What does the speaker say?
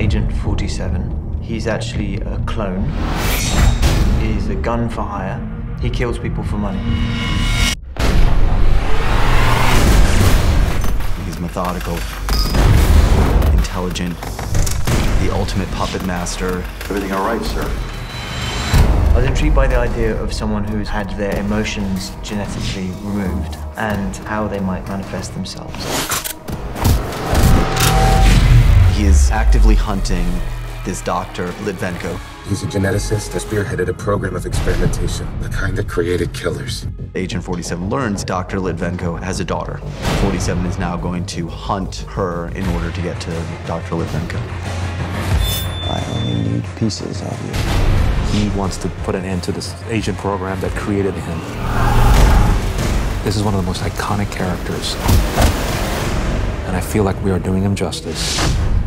Agent 47. He's actually a clone. He's a gun for hire. He kills people for money. He's methodical, intelligent, the ultimate puppet master. Everything all right, sir? I was intrigued by the idea of someone who's had their emotions genetically removed and how they might manifest themselves. He is actively hunting this Dr. Litvenko. He's a geneticist that spearheaded a program of experimentation, the kind that created killers. Agent 47 learns Dr. Litvenko has a daughter. 47 is now going to hunt her in order to get to Dr. Litvenko. I only need pieces of you. He wants to put an end to this agent program that created him. This is one of the most iconic characters, and I feel like we are doing him justice.